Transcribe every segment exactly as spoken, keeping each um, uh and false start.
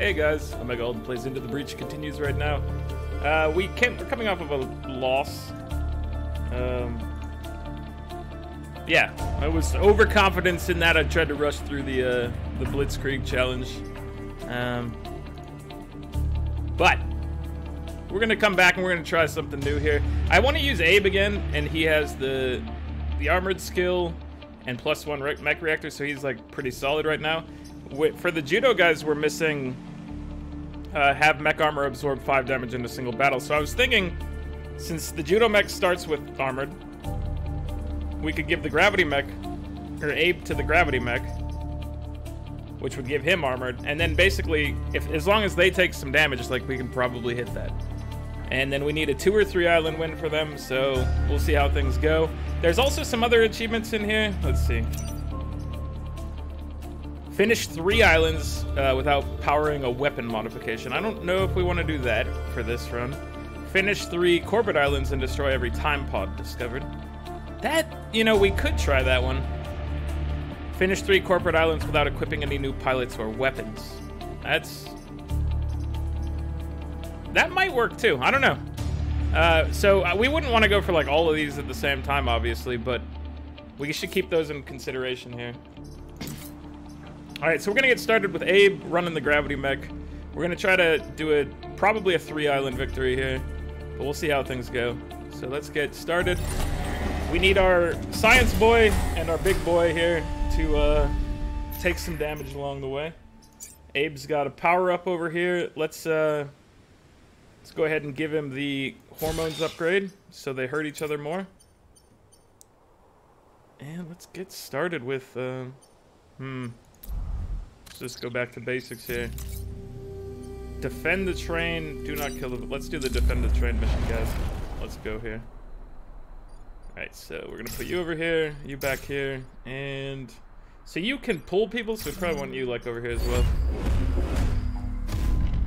Hey guys, Omega Alden plays Into the Breach continues right now. Uh, we came, we're coming off of a loss. Um, yeah, I was overconfident in that I tried to rush through the uh, the Blitzkrieg challenge. Um, but we're gonna come back and we're gonna try something new here. I want to use Abe again, and he has the the armored skill and plus one mech reactor, so he's like pretty solid right now. For the judo guys, we're missing uh, have mech armor absorb five damage in a single battle. So I was thinking, since the judo mech starts with armored, we could give the gravity mech or Abe to the gravity mech, which would give him armored, and then basically, if as long as they take some damage, like we can probably hit that. And then we need a two or three island win for them, so we'll see how things go. There's also some other achievements in here. Let's see. Finish three islands uh, without powering a weapon modification. I don't know if we want to do that for this run. Finish three corporate islands and destroy every time pod discovered. That, you know, we could try that one. Finish three corporate islands without equipping any new pilots or weapons. That's... that might work too. I don't know. Uh, so we wouldn't want to go for like all of these at the same time, obviously, but we should keep those in consideration here. Alright, so we're going to get started with Abe running the gravity mech. We're going to try to do a probably a three-island victory here, but we'll see how things go. So let's get started. We need our science boy and our big boy here to uh, take some damage along the way. Abe's got a power-up over here. Let's, uh, let's go ahead and give him the hormones upgrade so they hurt each other more. And let's get started with... Uh, hmm... just go back to basics here. Defend the train. Do not kill the... Let's do the defend the train mission, guys. Let's go here. Alright, so we're going to put you over here. You back here. And... so you can pull people, so we probably want you, like, over here as well.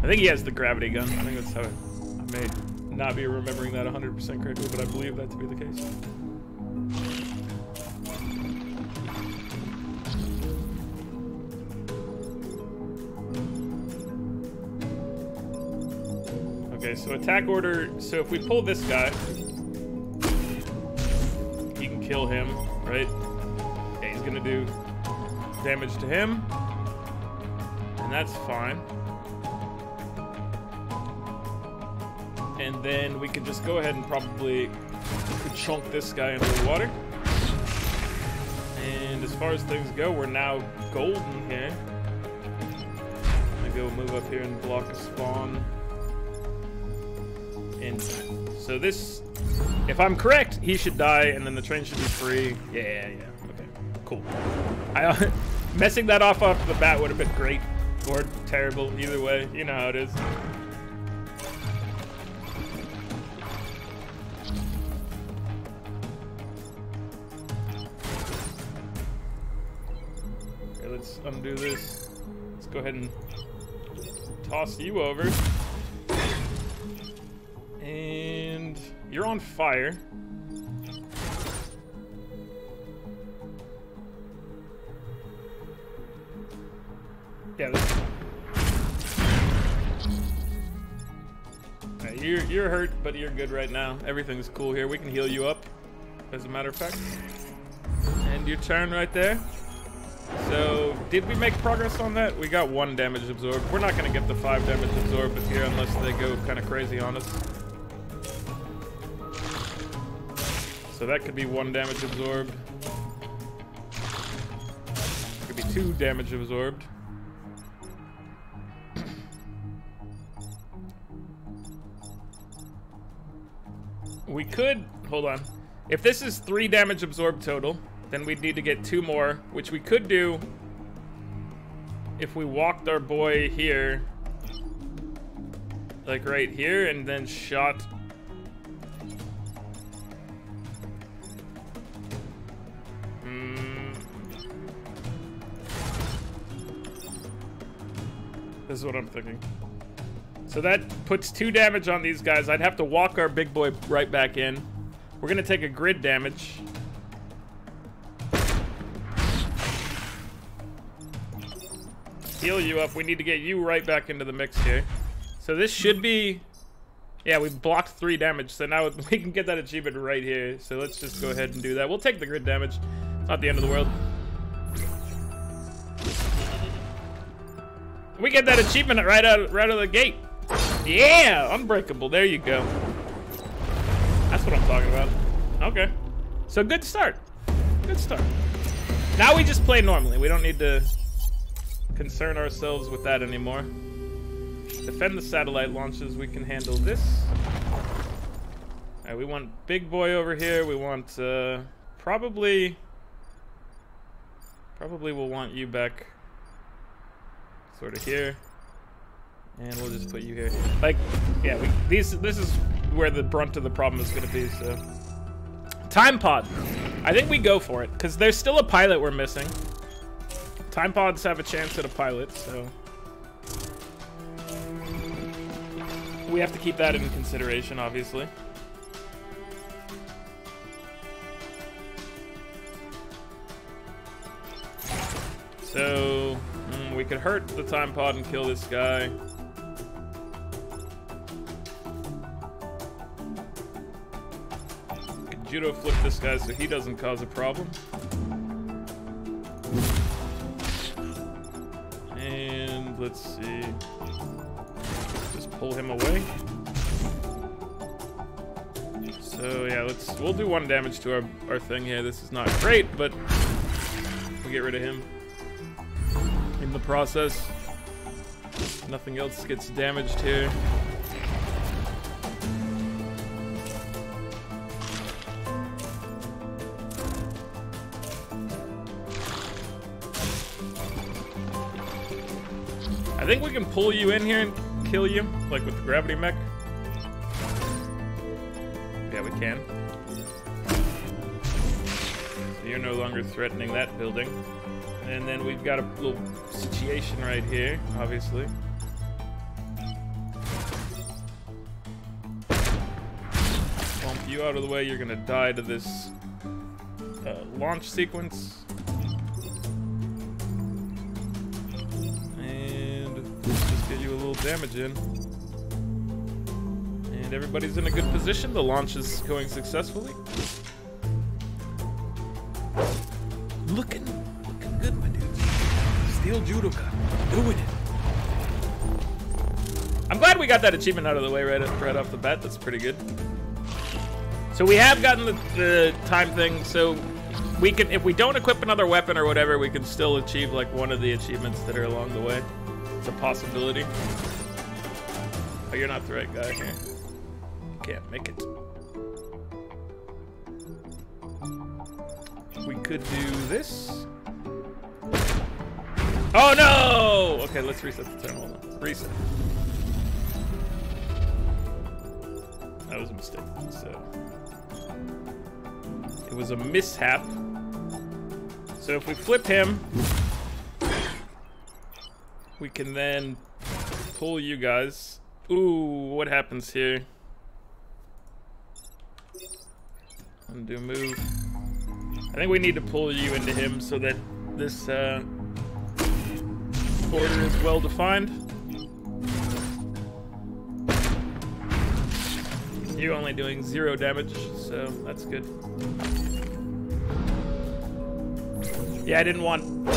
I think he has the gravity gun. I think that's how it... I may not be remembering that one hundred percent correctly, but I believe that to be the case. Okay, so attack order, so if we pull this guy, you can kill him, right? Okay, he's gonna do damage to him, and that's fine. And then we can just go ahead and probably chunk this guy into the water. And as far as things go, we're now golden here. I'm gonna go move up here and block a spawn. So this, if I'm correct, he should die, and then the train should be free. Yeah, yeah, yeah. Okay, cool. I, messing that off off the bat would have been great or terrible. Either way, you know how it is. Okay, let's undo this. Let's go ahead and toss you over. And you're on fire. Yeah, that's... Right, you're, you're hurt, but you're good right now. Everything's cool here. We can heal you up, as a matter of fact. And your turn right there. So, did we make progress on that? We got one damage absorbed. We're not going to get the five damage absorbed here unless they go kind of crazy on us. So that could be one damage absorbed. Could be two damage absorbed. We could... hold on. If this is three damage absorbed total, then we'd need to get two more, which we could do if we walked our boy here. Like right here, and then shot... this is what I'm thinking. So that puts two damage on these guys. I'd have to walk our big boy right back in. We're going to take a grid damage. heal you up. We need to get you right back into the mix here. So this should be... Yeah, we blocked three damage, so now we can get that achievement right here. So let's just go ahead and do that. We'll take the grid damage. It's not the end of the world. We get that achievement right out, right out of the gate. Yeah, unbreakable. There you go. That's what I'm talking about. Okay. So good start. Good start. Now we just play normally. We don't need to concern ourselves with that anymore. Defend the satellite launches. We can handle this. All right, we want big boy over here. We want uh, probably... Probably we'll want you back sort of here. And we'll just put you here. Like, yeah, we, these, this is where the brunt of the problem is going to be, so... Time pod. I think we go for it, because there's still a pilot we're missing. Time pods have a chance at a pilot, so... We have to keep that in consideration, obviously. So... Mm, we could hurt the time pod and kill this guy. Judo flip this guy so he doesn't cause a problem. And let's see. Let's just pull him away. So yeah, let's we'll do one damage to our, our thing here. This is not great, but we'll get rid of him. In the process. Nothing else gets damaged here. I think we can pull you in here and kill you, like with the gravity mech. Yeah, we can. So you're no longer threatening that building. And then we've got a little situation right here, obviously. Bump you out of the way, you're gonna die to this uh, launch sequence. Damage in, and everybody's in a good position. The launch is going successfully. Looking, looking good, my dude. Steel Judoka, doing it. I'm glad we got that achievement out of the way right, right off the bat. That's pretty good. So we have gotten the, the time thing. So we can, if we don't equip another weapon or whatever, we can still achieve like one of the achievements that are along the way. It's a possibility. Oh, you're not the right guy here. You can't make it. We could do this. Oh no! Okay, let's reset the turn. Hold on. Reset. That was a mistake. So it was a mishap. So if we flip him, we can then pull you guys. Ooh, what happens here? Undo move. I think we need to pull you into him so that this uh, order is well defined. You're only doing zero damage, so that's good. Yeah, I didn't want...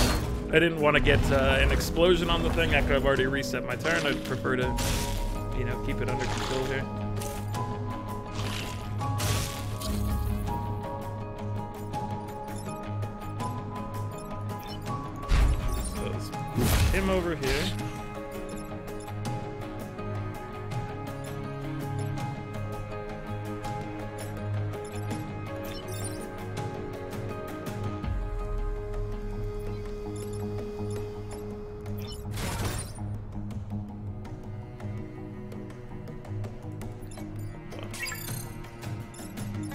I didn't want to get uh, an explosion on the thing after I've already reset my turn. I'd prefer to... You know, keep it under control here. So let's push him over here.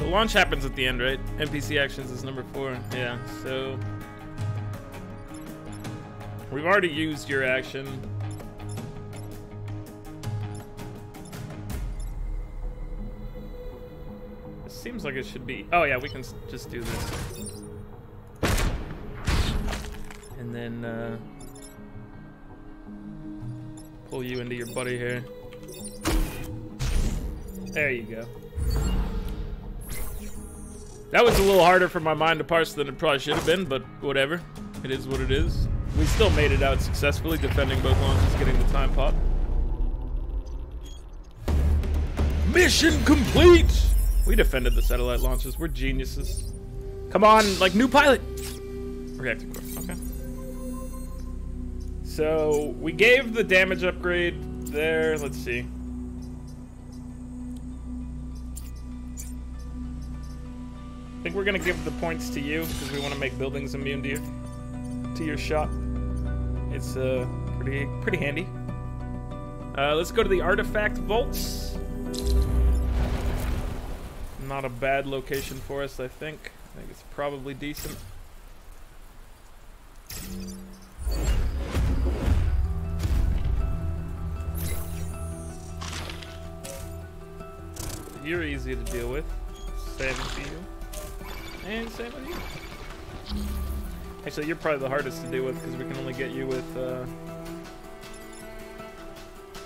Launch happens at the end, right? N P C actions is number four. Yeah, so we've already used your action. It seems like it should be. Oh yeah, we can just do this, and then uh, pull you into your buddy here. There you go. That was a little harder for my mind to parse than it probably should have been, but whatever. It is what it is. We still made it out successfully, defending both launches, getting the time pot. Mission complete! We defended the satellite launches. We're geniuses. Come on, like, new pilot! Reactor core. Okay. So, we gave the damage upgrade there. Let's see. I think we're gonna give the points to you because we want to make buildings immune to your to your shot. It's uh pretty pretty handy. Uh, let's go to the artifact vaults. Not a bad location for us, I think. I think it's probably decent. You're easy to deal with. Same for you. And same with you. Actually, you're probably the hardest to deal with because we can only get you with uh,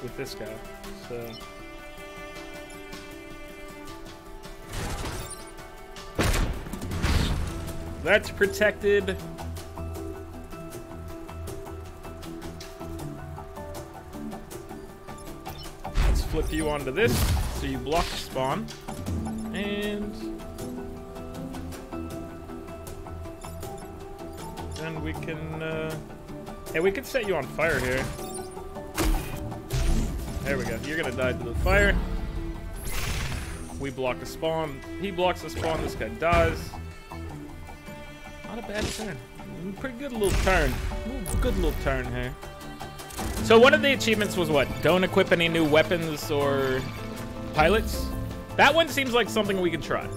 with this guy. So that's protected. Let's flip you onto this so you block spawn. And And we can, uh... hey, we could set you on fire here. There we go. You're gonna die to the fire. We block a spawn. He blocks a spawn. This guy dies. Not a bad turn. Pretty good little turn. Good little turn here. So one of the achievements was what? Don't equip any new weapons or pilots? That one seems like something we could try.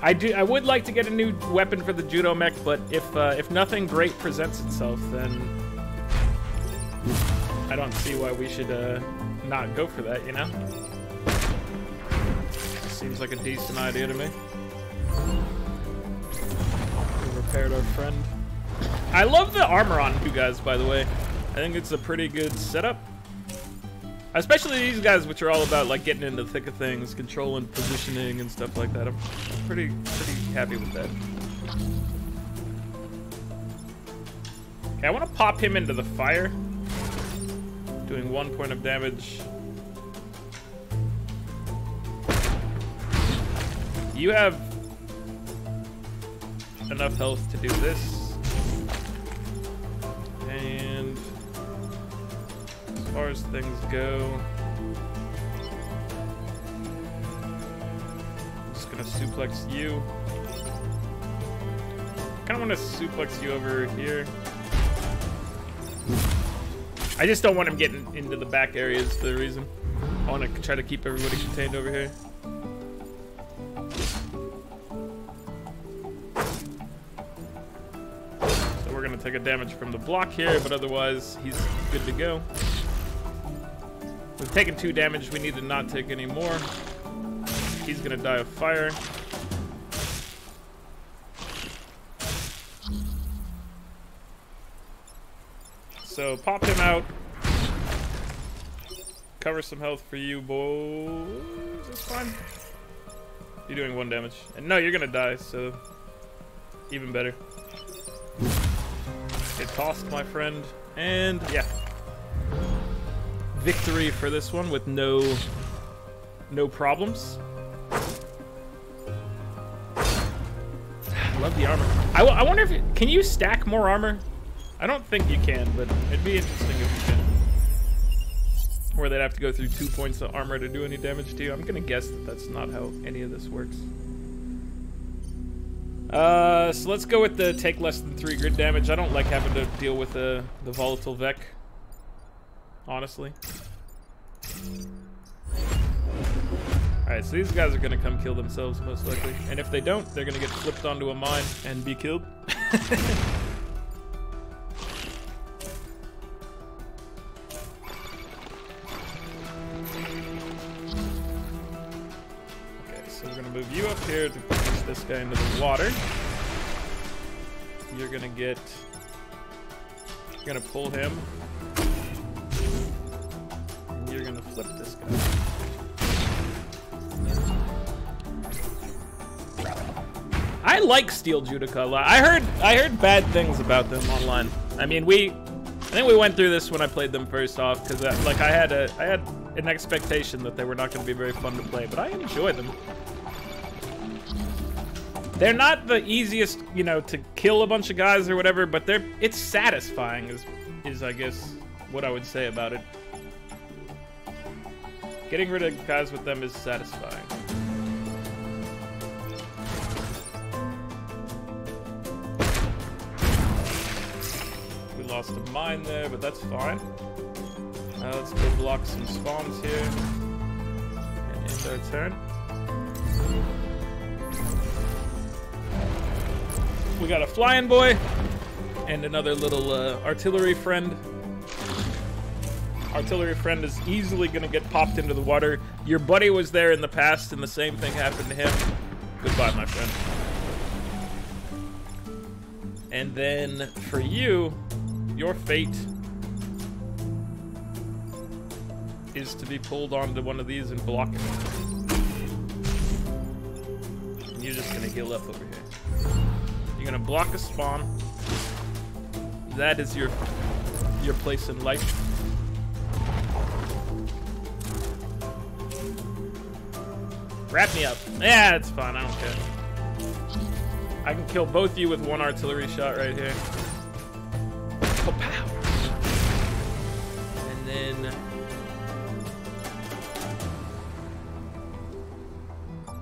I do. I would like to get a new weapon for the judo mech, but if uh, if nothing great presents itself, then I don't see why we should uh, not go for that. You know, seems like a decent idea to me. We repaired our friend. I love the armor on you guys, by the way. I think it's a pretty good setup, especially these guys, which are all about like getting into the thick of things, controlling positioning and stuff like that. I'm pretty pretty happy with that. Okay, I want to pop him into the fire, doing one point of damage. You have enough health to do this. And as far as things go, I'm just gonna suplex you. I kinda wanna suplex you over here. I just don't want him getting into the back area is the reason. I wanna try to keep everybody contained over here. So we're gonna take a damage from the block here, but otherwise he's good to go. We've taken two damage. We need to not take any more. He's gonna die of fire. So pop him out. Cover some health for you, boys. It's fine. You're doing one damage. And no, you're gonna die, so even better. Get tossed, my friend. And yeah. Victory for this one with no no problems. I love the armor. I, I wonder if it, can you stack more armor? I don't think you can, but it'd be interesting if you can. Where they'd have to go through two points of armor to do any damage to you. I'm gonna guess that that's not how any of this works. Uh, so let's go with the take less than three grid damage. I don't like having to deal with the the volatile Vek. Honestly. Alright, so these guys are gonna come kill themselves most likely. And if they don't, they're gonna get flipped onto a mine and be killed. Okay, so we're gonna move you up here to push this guy into the water. You're gonna get... You're gonna pull him. gonna flip this guy. I like Steel Judoka a lot. I heard I heard bad things about them online. I mean, we I think we went through this when I played them first off because like I had a I had an expectation that they were not going to be very fun to play, but I enjoy them. They're not the easiest, you know, to kill a bunch of guys or whatever, but they're it's satisfying is is I guess what I would say about it. Getting rid of guys with them is satisfying. We lost a mine there, but that's fine. Uh, let's go block some spawns here. And it's our turn. We got a flying boy and another little uh, artillery friend. Artillery friend is easily gonna get popped into the water. Your buddy was there in the past and the same thing happened to him. Goodbye, my friend. And then for you, your fate is to be pulled onto one of these and block it. And you're just gonna heal up over here. You're gonna block a spawn. That is your your place in life. Wrap me up. Yeah, it's fine. I don't care. I can kill both of you with one artillery shot right here. Oh, pow! And then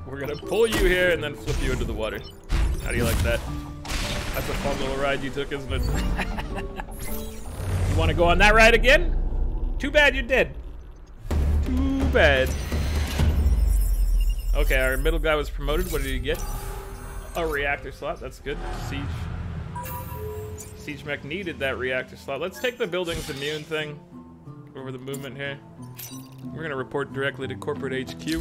we're gonna pull you here and then flip you into the water. How do you like that? That's a fun little ride you took, isn't it? You want to go on that ride again? Too bad you're dead. Too bad. Okay, our middle guy was promoted. What did he get? A reactor slot. That's good. Siege. Siege mech needed that reactor slot. Let's take the building's immune thing over the movement here. We're going to report directly to corporate H Q.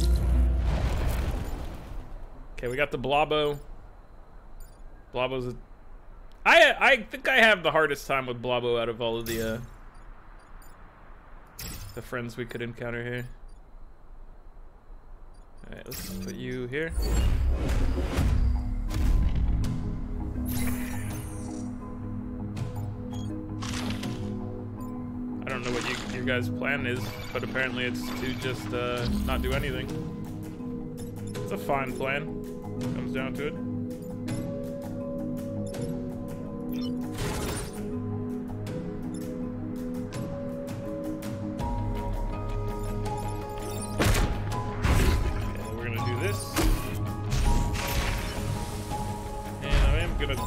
Okay, we got the Blabo. Blabo's a... I, I think I have the hardest time with Blabo out of all of the, uh, the friends we could encounter here. Alright, let's put you here. I don't know what you, your guys' plan is, but apparently it's to just uh, not do anything. It's a fine plan, comes down to it.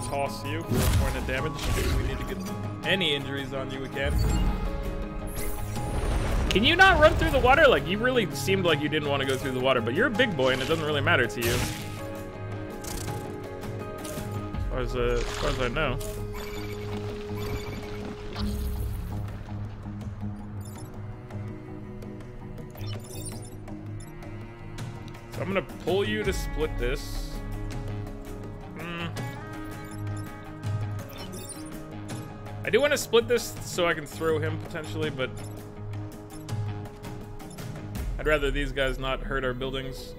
Toss you for a point of damage. We need to get any injuries on you we can. Can you not run through the water? Like, you really seemed like you didn't want to go through the water, but you're a big boy and it doesn't really matter to you. As far as, uh, as, far as I know. So I'm going to pull you to split this. I do want to split this so I can throw him potentially, but I'd rather these guys not hurt our buildings.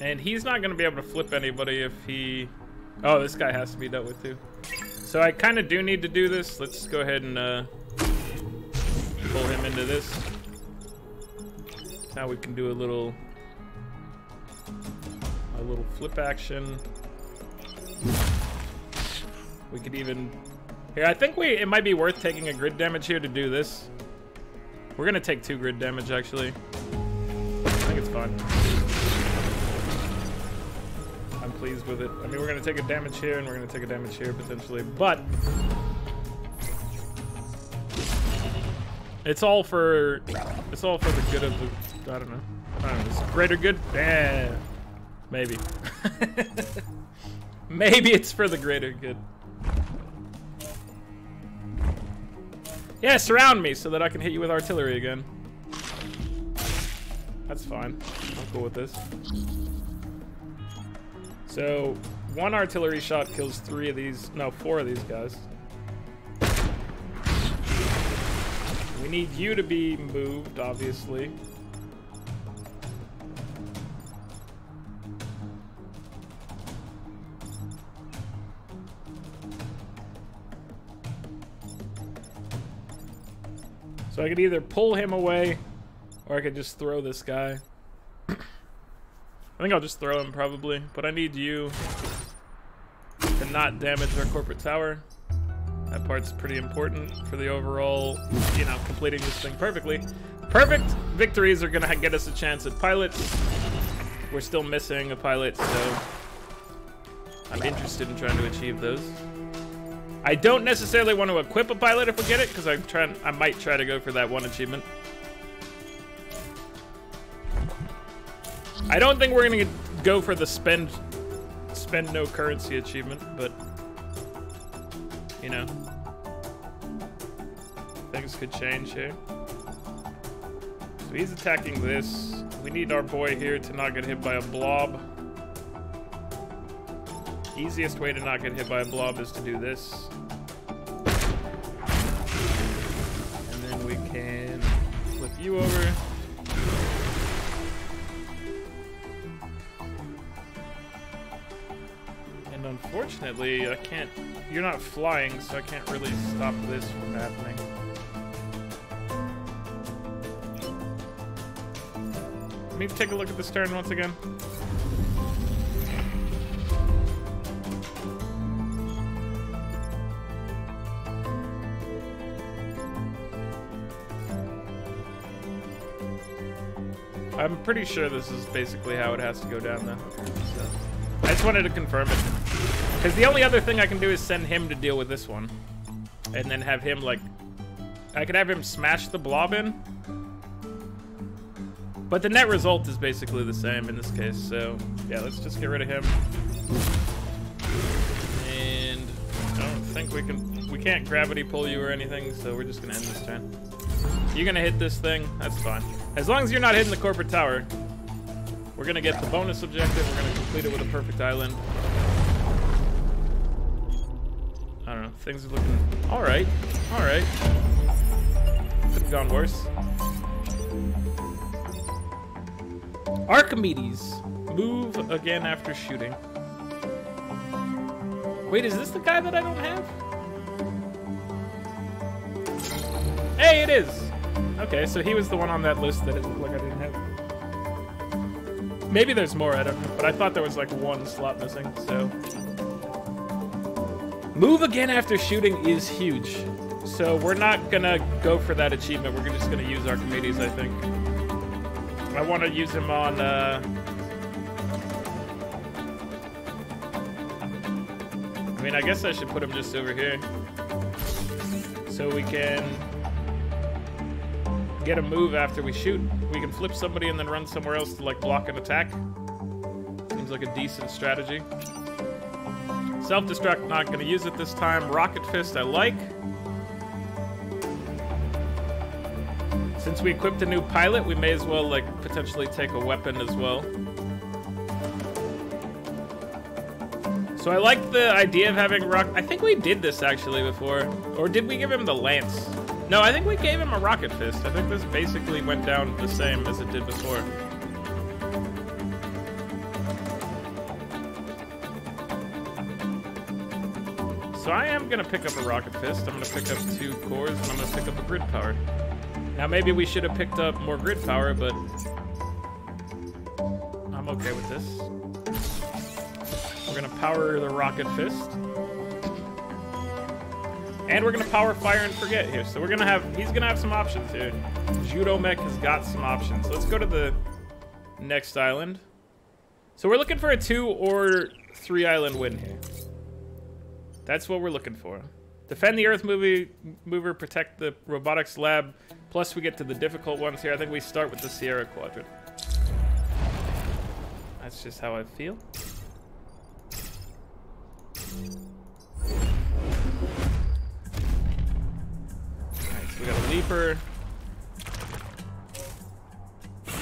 And he's not going to be able to flip anybody if he... Oh, this guy has to be dealt with too. So I kind of do need to do this. Let's go ahead and uh, pull him into this. Now we can do a little... A little flip action. We could even here. I think we it might be worth taking a grid damage here to do this. We're gonna take two grid damage actually. I think it's fine. I'm pleased with it. I mean, we're gonna take a damage here and we're gonna take a damage here potentially, but it's all for it's all for the good of the I don't know. I don't know. It's greater good. Yeah. Maybe. Maybe it's for the greater good. Yeah, surround me so that I can hit you with artillery again. That's fine. I'm cool with this. So, one artillery shot kills three of these, no, four of these guys. We need you to be moved, obviously. So I could either pull him away, or I could just throw this guy. I think I'll just throw him, probably. But I need you to not damage our corporate tower. That part's pretty important for the overall, you know, completing this thing perfectly. Perfect victories are gonna get us a chance at pilots. We're still missing a pilot, so I'm interested in trying to achieve those. I don't necessarily want to equip a pilot if we get it, because I'm trying. I might try to go for that one achievement. I don't think we're gonna go for the spend spend no currency achievement, but you know, things could change here. So he's attacking this. We need our boy here to not get hit by a blob. Easiest way to not get hit by a blob is to do this. And then we can flip you over. And unfortunately, I can't... You're not flying, so I can't really stop this from happening. Let me take a look at this turn once again. I'm pretty sure this is basically how it has to go down, though. So, I just wanted to confirm it. Because the only other thing I can do is send him to deal with this one. And then have him, like... I could have him smash the blob in. But the net result is basically the same in this case, so... Yeah, let's just get rid of him. And... I don't think we can... We can't gravity pull you or anything, so we're just gonna end this turn. You're gonna hit this thing? That's fine. As long as you're not hitting the corporate tower, we're gonna get the bonus objective. We're gonna complete it with a perfect island. I don't know. Things are looking all right. All right. Could have gone worse. Archimedes, move again after shooting. Wait, is this the guy that I don't have? Hey, it is. Okay, so he was the one on that list that it looked like I didn't have. Maybe there's more, I don't know, but I thought there was like one slot missing, so. Move again after shooting is huge. So we're not gonna go for that achievement. We're just gonna use Archimedes, I think. I wanna use him on, uh... I mean, I guess I should put him just over here. So we can... get a move after we shoot. We can flip somebody and then run somewhere else to like block an attack. Seems like a decent strategy. Self-destruct, not gonna use it this time. Rocket Fist, I like. Since we equipped a new pilot, we may as well like potentially take a weapon as well. So I like the idea of having rock. I think we did this actually before, or did we give him the lance? No, I think we gave him a Rocket Fist. I think this basically went down the same as it did before. So I am going to pick up a Rocket Fist. I'm going to pick up two cores, and I'm going to pick up a Grid Power. Now, maybe we should have picked up more Grid Power, but I'm okay with this. We're going to power the Rocket Fist. And we're going to power fire and forget here. So we're going to have... He's going to have some options here. Judo Mech has got some options. Let's go to the next island. So we're looking for a two or three island win here. That's what we're looking for. Defend the Earth movie, mover, protect the robotics lab. Plus we get to the difficult ones here. I think we start with the Sierra Quadrant. That's just how I feel. We got a leaper.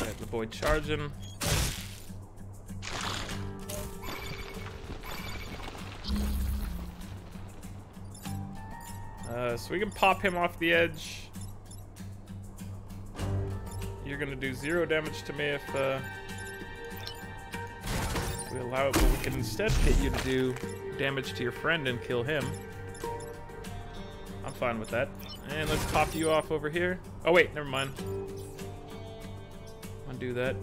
Got the boy charging. Uh, so we can pop him off the edge. gonna do zero damage to me if uh, we allow it, but we can instead get you to do damage to your friend and kill him. I'm fine with that. And let's pop you off over here. Oh wait, never mind. Undo that.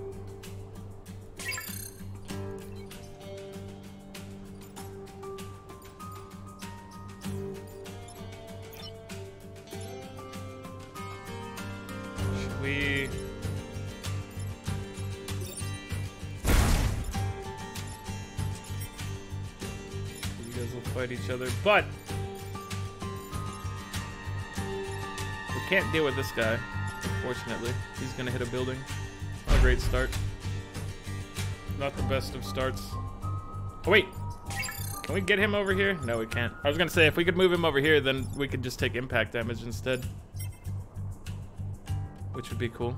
We you guys will fight each other, but we can't deal with this guy, unfortunately. He's gonna hit a building. Not a great start. Not the best of starts. Oh wait! Can we get him over here? No, we can't. I was gonna say, if we could move him over here, then we could just take impact damage instead, which would be cool.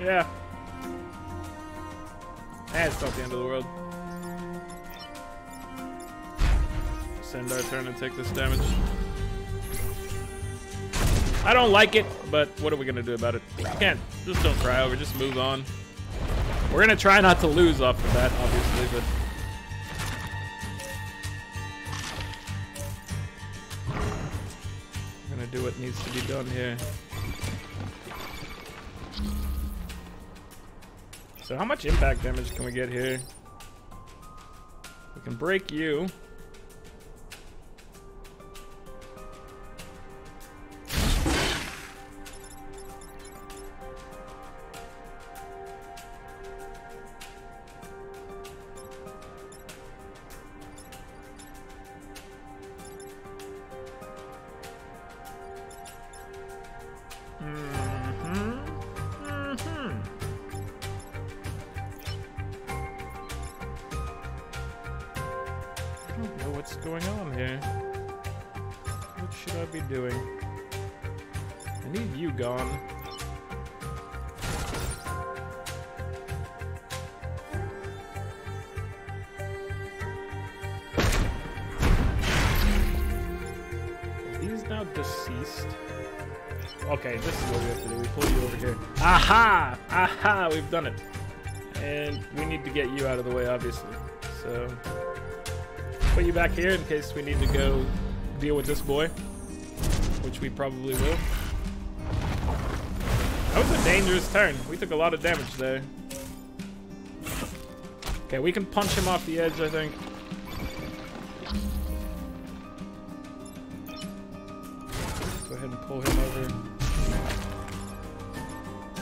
Yeah. That's not the end of the world. Send our turn and take this damage. I don't like it, but what are we gonna do about it? You can't. Just don't cry over. Just move on. We're gonna try not to lose off of that, obviously, but we're gonna do what needs to be done here. So how much impact damage can we get here? We can break you. Deceased. Okay, this is what we have to do. We pull you over here. Aha! Aha! We've done it. And we need to get you out of the way, obviously. So, put you back here in case we need to go deal with this boy, which we probably will. That was a dangerous turn. We took a lot of damage there. Okay, we can punch him off the edge, I think. Pull him over,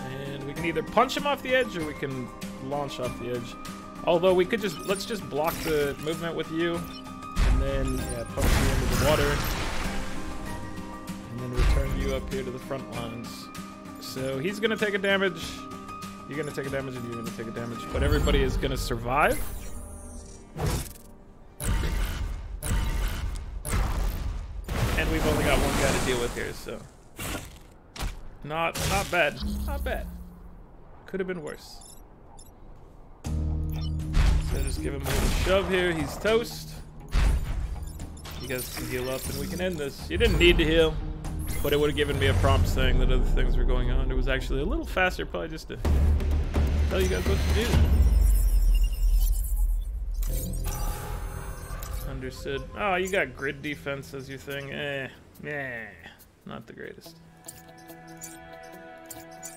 and we can either punch him off the edge or we can launch off the edge. Although we could just let's just block the movement with you, and then yeah, punch you into the water, and then return you up here to the front lines. So he's gonna take a damage, you're gonna take a damage, and you're gonna take a damage, but everybody is gonna survive. We've only got one guy to deal with here, so not not bad, not bad. Could have been worse. So just give him a little shove here. He's toast. You guys can heal up, and we can end this. You didn't need to heal, but it would have given me a prompt saying that other things were going on. It was actually a little faster, probably just to tell you guys what to do. Understood. Oh, you got grid defense as your thing. Eh, eh, not the greatest.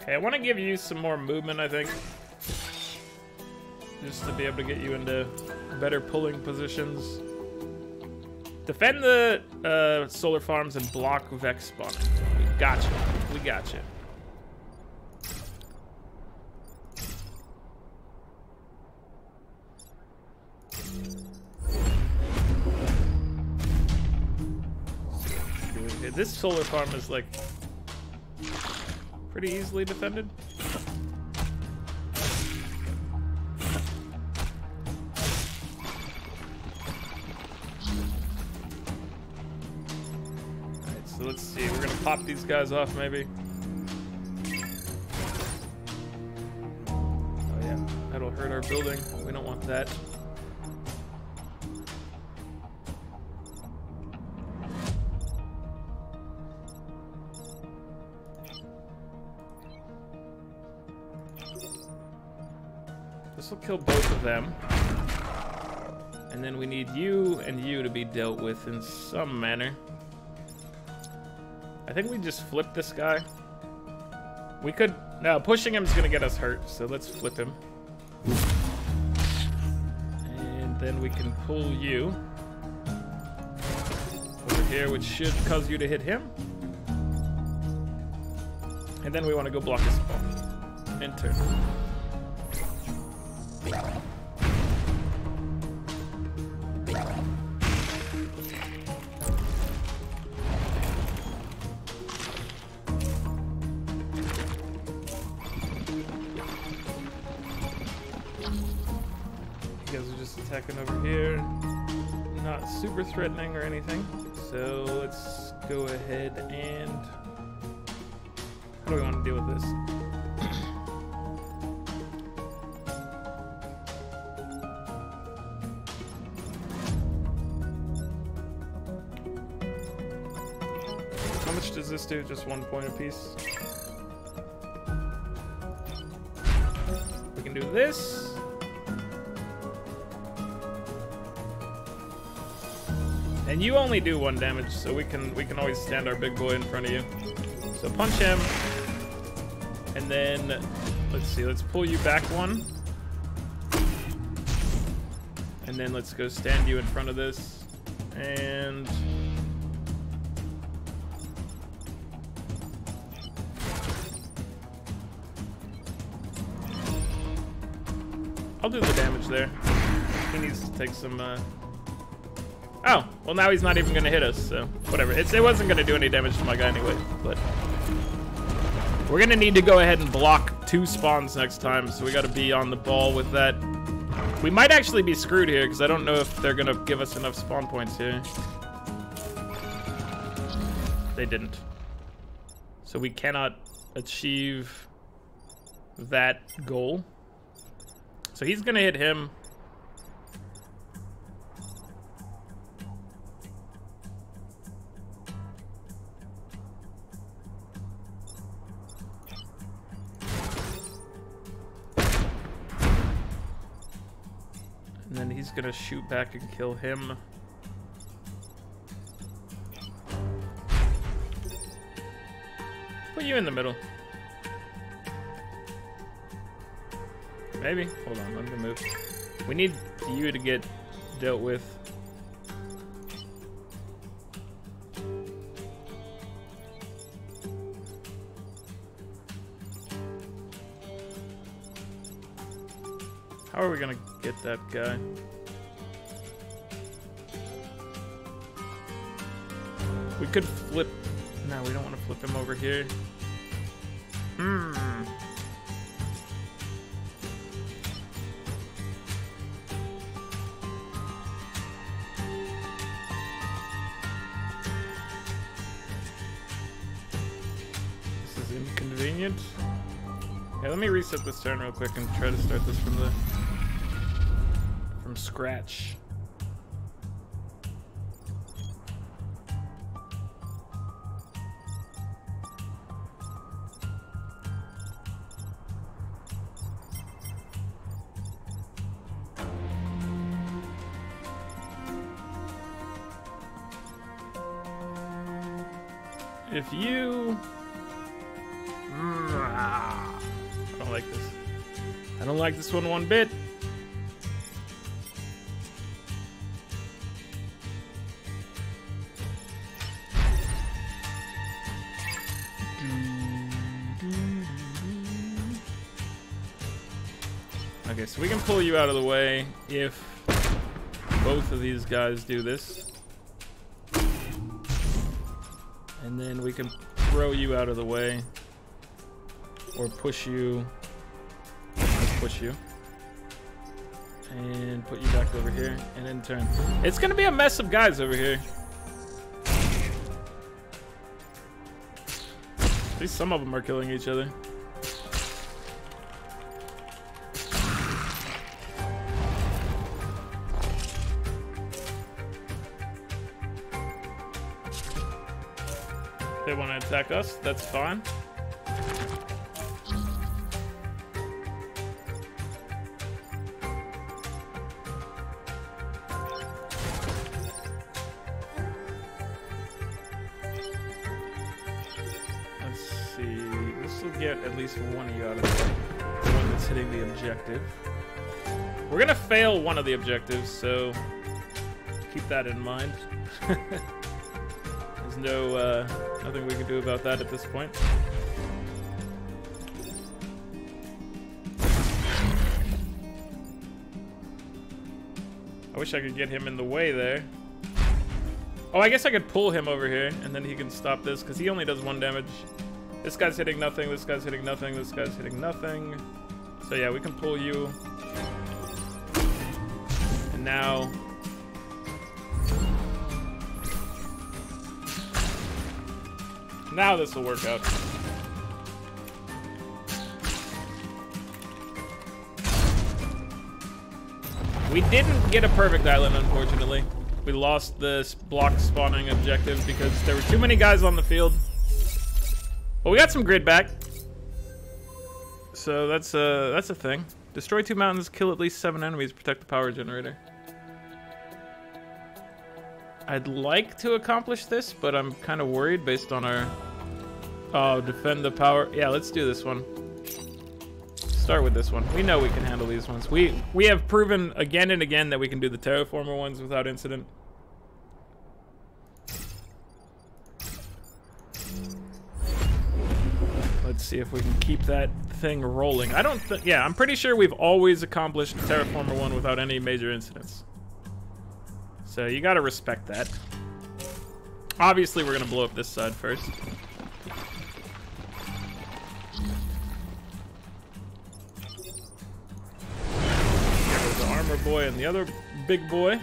Okay, I want to give you some more movement, I think, just to be able to get you into better pulling positions. Defend the uh, solar farms and block Vek spawn. We got you. We got you. This solar farm is like pretty easily defended. Alright, so let's see. We're gonna pop these guys off, maybe. Oh, yeah. That'll hurt our building. We don't want that. This will kill both of them. And then we need you and you to be dealt with in some manner. I think we just flip this guy. We could... No, pushing him is going to get us hurt, so let's flip him. And then we can pull you over here, which should cause you to hit him. And then we want to go block his ball. Enter. Attacking over here, not super threatening or anything, so let's go ahead and how do we want to deal with this? How much does this do? Just one point apiece. We can do this. And you only do one damage, so we can we can always stand our big boy in front of you. So punch him, and then let's see. Let's pull you back one, and then let's go stand you in front of this, and I'll do the damage there. He needs to take some. Uh, Oh, well now he's not even gonna hit us, so whatever. It's, it wasn't gonna do any damage to my guy anyway, but we're gonna need to go ahead and block two spawns next time, so we gotta be on the ball with that. We might actually be screwed here, because I don't know if they're gonna give us enough spawn points here. They didn't. So we cannot achieve that goal. So he's gonna hit him. And then he's gonna shoot back and kill him. Put you in the middle. Maybe. Hold on, I'm gonna move. We need you to get dealt with. How are we gonna get that guy? We could flip. No, we don't want to flip him over here. Hmm. This is inconvenient. Okay, let me reset this turn real quick and try to start this from the scratch. If you... I don't like this. I don't like this one one bit. Okay, so we can pull you out of the way if both of these guys do this. And then we can throw you out of the way. Or push you. Let's push you. And put you back over here. And then turn. It's going to be a mess of guys over here. At least some of them are killing each other. They want to attack us, that's fine. get at least one of you out of the one that's hitting the objective. We're gonna fail one of the objectives, so keep that in mind. There's no uh, nothing we can do about that at this point. I wish I could get him in the way there. Oh, I guess I could pull him over here, and then he can stop this, because he only does one damage. This guy's hitting nothing, this guy's hitting nothing, this guy's hitting nothing. So yeah, we can pull you. And now... Now this will work out. We didn't get a perfect island, unfortunately. We lost this block spawning objective because there were too many guys on the field. But we got some grid back. So that's a, that's a thing. Destroy two mountains, kill at least seven enemies, protect the power generator. I'd like to accomplish this, but I'm kind of worried based on our... Oh, defend the power. Yeah, let's do this one. Start with this one. We know we can handle these ones. We we have proven again and again that we can do the terraformer ones without incident. Let's see if we can keep that thing rolling. I don't think... Yeah, I'm pretty sure we've always accomplished the terraformer one without any major incidents. So you gotta respect that. Obviously, we're gonna blow up this side first. Boy and the other big boy.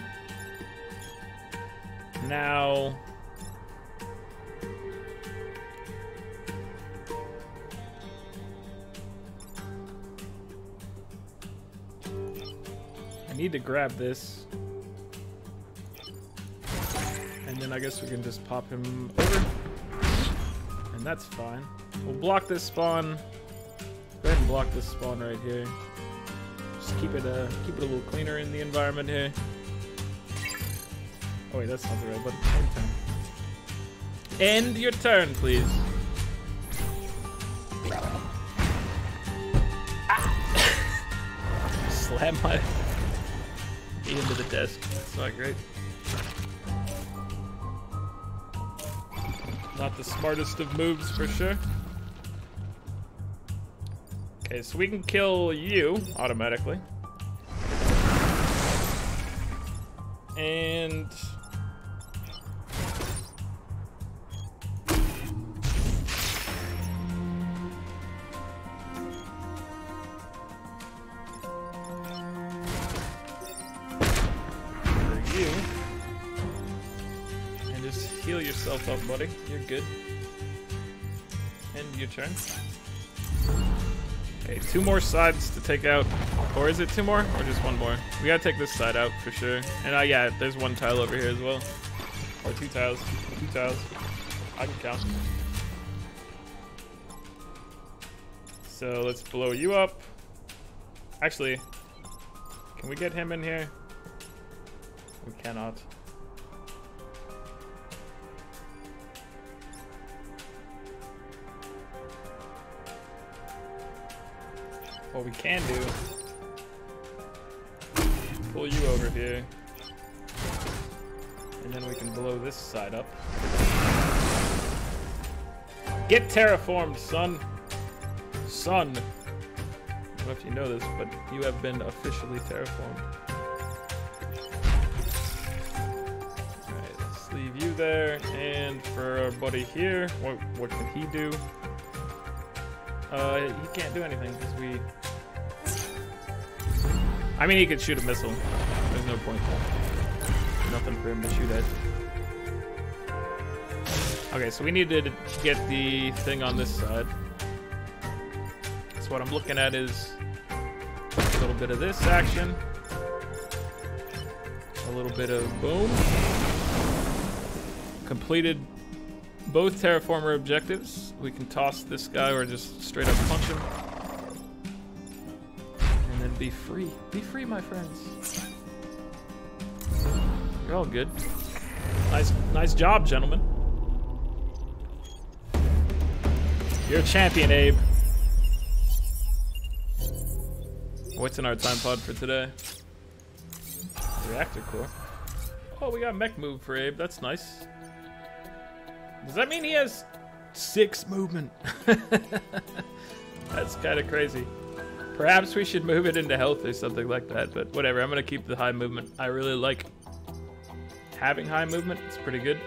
Now I need to grab this, and then I guess we can just pop him over, and that's fine. We'll block this spawn. Go ahead and block this spawn right here. Just keep it, uh, keep it a little cleaner in the environment here. Oh wait, that's not the right button. End your turn, please. Ah. Slam my feet into the desk. That's not great. Not the smartest of moves for sure. Okay, so we can kill you automatically. And... For you. And just heal yourself up, buddy. You're good. End your turn. Okay, two more sides to take out. Or is it two more? Or just one more? We gotta take this side out for sure. And uh, yeah, there's one tile over here as well. Or two tiles. Two tiles. I can count. So let's blow you up. Actually, can we get him in here? We cannot. What we can do, pull you over here, and then we can blow this side up. Get terraformed, son. Son. I don't know if you know this, but you have been officially terraformed. Alright, let's leave you there, and for our buddy here, what, what can he do? Uh, he can't do anything because we... I mean, he could shoot a missile. There's no point. Nothing for him to shoot at. Okay, so we need to get the thing on this side. So what I'm looking at is a little bit of this action. A little bit of boom. Completed both terraformer objectives. We can toss this guy or just straight up punch him. And then be free. Be free, my friends. You're all good. Nice, nice job, gentlemen. You're a champion, Abe. what's in our time pod for today? Reactor core. Oh, we got mech move for Abe. That's nice. Does that mean he has six movement? That's kind of crazy. Perhaps we should move it into health or something like that, but whatever. I'm going to keep the high movement. I really like having high movement. It's pretty good.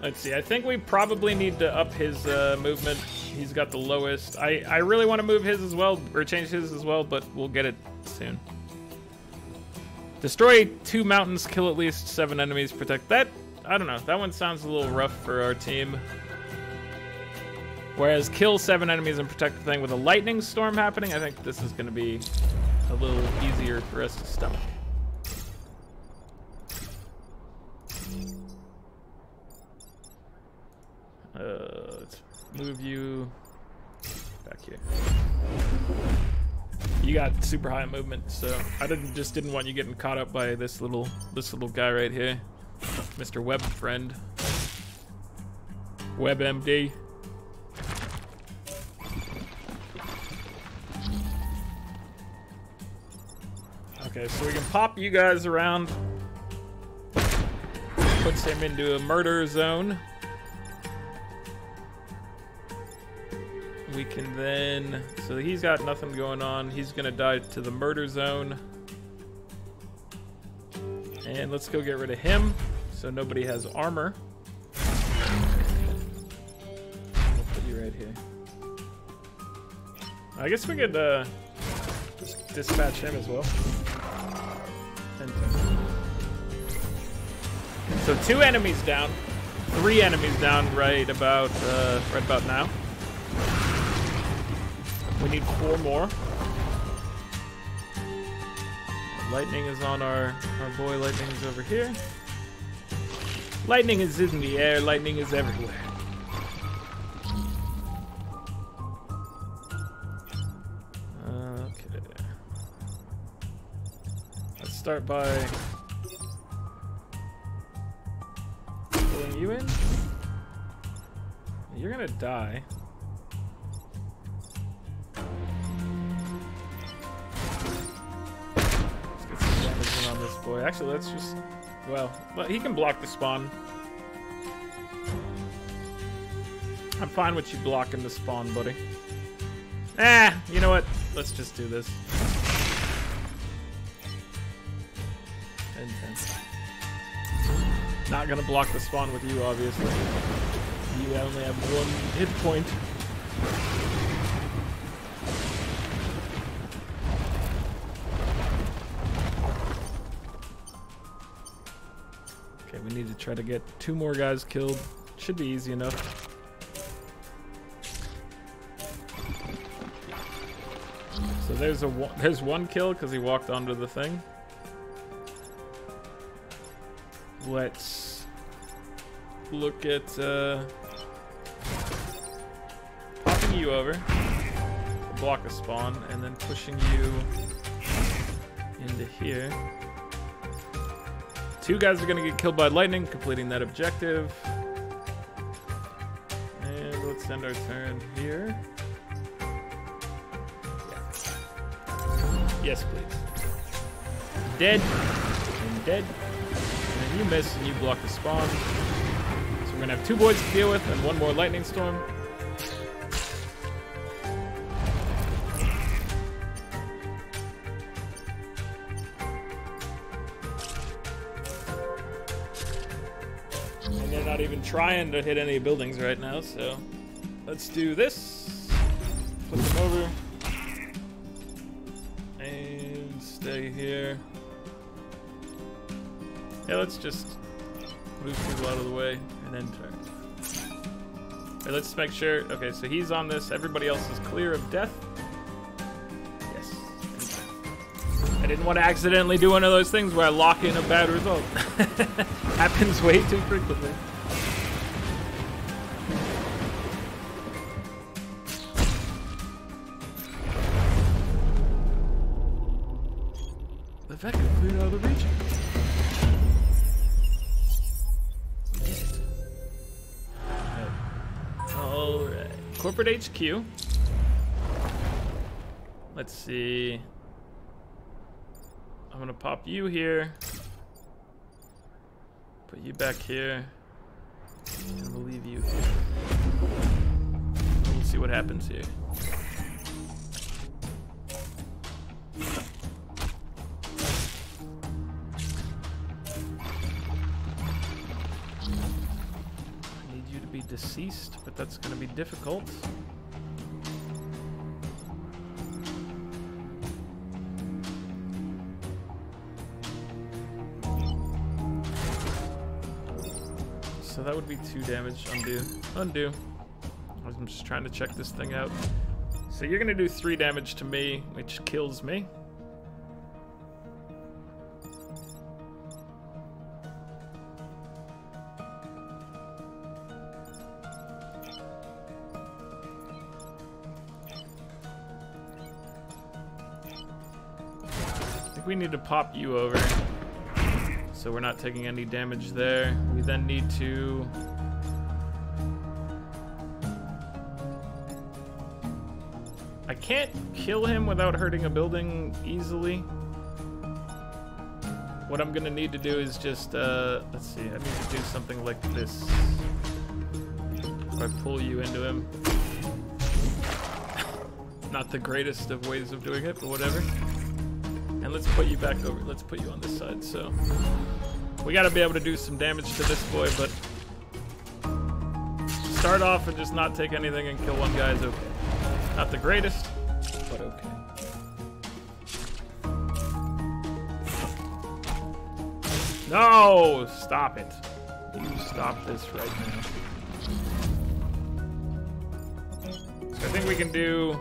Let's see. I think we probably need to up his uh, movement. He's got the lowest. I, I really want to move his as well, or change his as well, but we'll get it soon. Destroy two mountains, kill at least seven enemies, protect that. I don't know. That one sounds a little rough for our team. Whereas kill seven enemies and protect the thing with a lightning storm happening, I think this is going to be a little easier for us to stomach. Uh, let's move you back here. You got super high movement, so I didn't just didn't want you getting caught up by this little this little guy right here, Mister Web Friend, WebMD. Okay, so we can pop you guys around. Puts him into a murder zone. We can then... So he's got nothing going on. He's going to die to the murder zone. And let's go get rid of him so nobody has armor. I'll put you right here. I guess we could uh, just dispatch him as well. So two enemies down, three enemies down right about uh, right about now. We need four more. Lightning is on our our boy. Lightning is over here. Lightning is in the air. Lightning is everywhere. Okay. Let's start by. You in? You're gonna die. Let's get some damage in on this boy. Actually, let's just. Well, well, he can block the spawn. I'm fine with you blocking the spawn, buddy. Ah, you know what? Let's just do this. Intense. Not gonna block the spawn with you, obviously. You only have one hit point. Okay, we need to try to get two more guys killed. Should be easy enough. So there's a one, there's one kill because he walked onto the thing. Let's look at uh, popping you over, block a spawn, and then pushing you into here. Two guys are going to get killed by lightning, completing that objective. And let's end our turn here. Yes, please. Dead and dead. You miss and you block the spawn. So we're gonna have two boys to deal with and one more lightning storm. And they're not even trying to hit any buildings right now, so let's do this. Flip them over. And stay here. Yeah, let's just move people out of the way and then turn. Right, let's make sure. Okay, so he's on this. Everybody else is clear of death. Yes. I didn't want to accidentally do one of those things where I lock in a bad result. Happens way too frequently. The Vek cleared out of the region. Corporate H Q. Let's see. I'm gonna pop you here. Put you back here. And we'll leave you here. We'll see what happens here. I need you to be deceased, but that's gonna be difficult. So that would be two damage. Undo. Undo. I'm just trying to check this thing out. So you're going to do three damage to me, which kills me. I think we need to pop you over. So we're not taking any damage there. We then need to... I can't kill him without hurting a building easily. What I'm gonna need to do is just, uh, let's see, I need to do something like this. If I pull you into him. Not the greatest of ways of doing it, but whatever. And let's put you back over. Let's put you on this side. So we got to be able to do some damage to this boy, but start off and just not take anything and kill one guy is okay. Not the greatest, but okay. No! Stop it. You stop this right now. So I think we can do...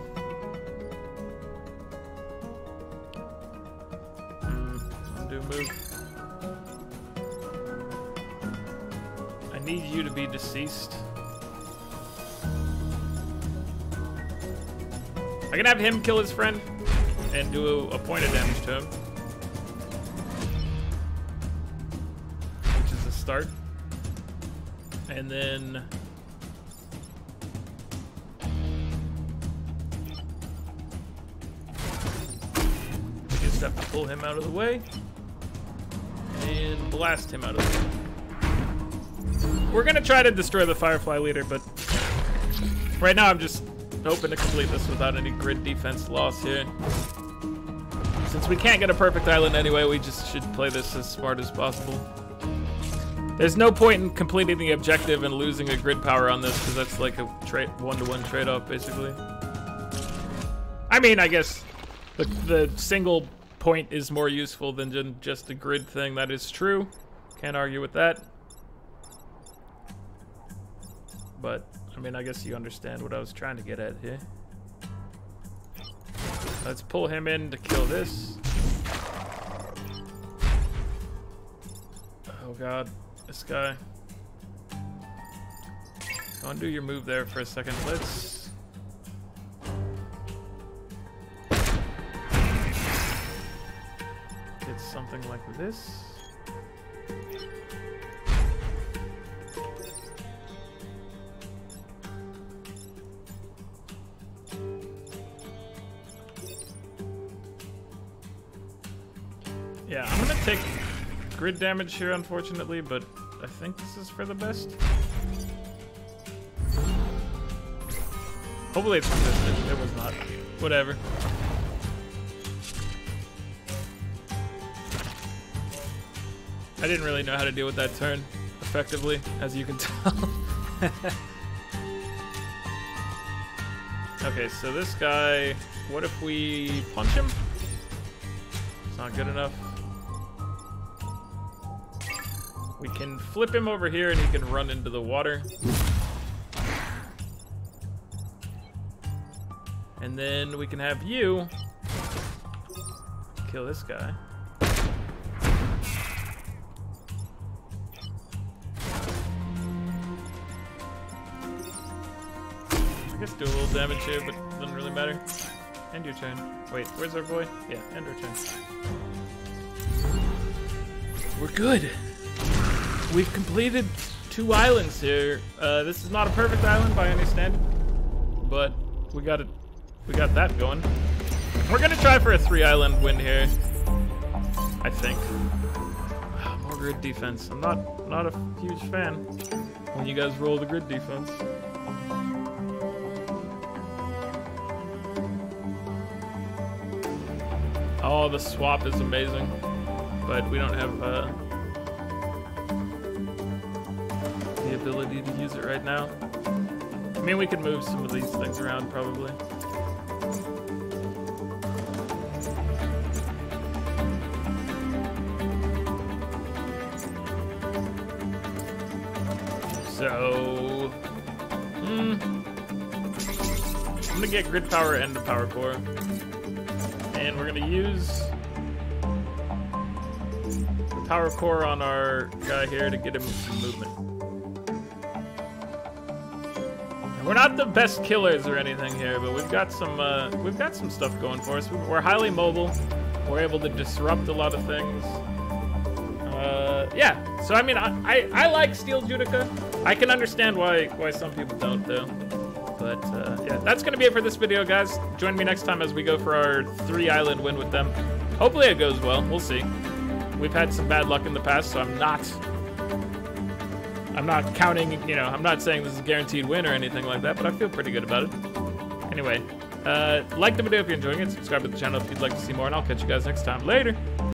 move. I need you to be deceased. I can have him kill his friend and do a point of damage to him, which is a start. And then we just have to pull him out of the way. And blast him out of it. We're gonna try to destroy the Firefly leader, but right now I'm just hoping to complete this without any grid defense loss here. Since we can't get a perfect island anyway, we just should play this as smart as possible. There's no point in completing the objective and losing a grid power on this, because that's like a trade one-to-one trade-off basically. I mean, I guess the, the single point is more useful than just a grid thing. That is true. Can't argue with that. But, I mean, I guess you understand what I was trying to get at here. Let's pull him in to kill this. Oh god, this guy. So undo your move there for a second. Let's... something like this. Yeah, I'm gonna take grid damage here, unfortunately, but I think this is for the best. Hopefully it's resisted. It was not. Whatever. I didn't really know how to deal with that turn effectively, as you can tell. Okay, so this guy, what if we punch him? It's not good enough. We can flip him over here and he can run into the water. And then we can have you kill this guy. Just do a little damage here, but it doesn't really matter. End your turn. Wait, where's our boy? Yeah, end our turn. We're good. We've completed two islands here. Uh, this is not a perfect island by any standard, but we got it. We got that going. We're gonna try for a three island win here, I think. More grid defense. I'm not not a huge fan when you guys roll the grid defense. Oh, the swap is amazing, but we don't have uh, the ability to use it right now. I mean, we could move some of these things around probably. So, mm, I'm gonna get grid power and the power core. And we're gonna use the power core on our guy here to get him some movement. And we're not the best killers or anything here, but we've got some uh, we've got some stuff going for us. We're highly mobile. We're able to disrupt a lot of things. Uh, yeah. So I mean, I, I I like Steel Judoka. I can understand why why some people don't though. But uh, yeah, that's gonna be it for this video, guys. Join me next time as we go for our three island win with them. Hopefully it goes well. We'll see. We've had some bad luck in the past, so I'm not I'm not counting. You know, I'm not saying this is a guaranteed win or anything like that. But I feel pretty good about it. Anyway, uh, like the video if you're enjoying it. Subscribe to the channel if you'd like to see more, and I'll catch you guys next time. Later.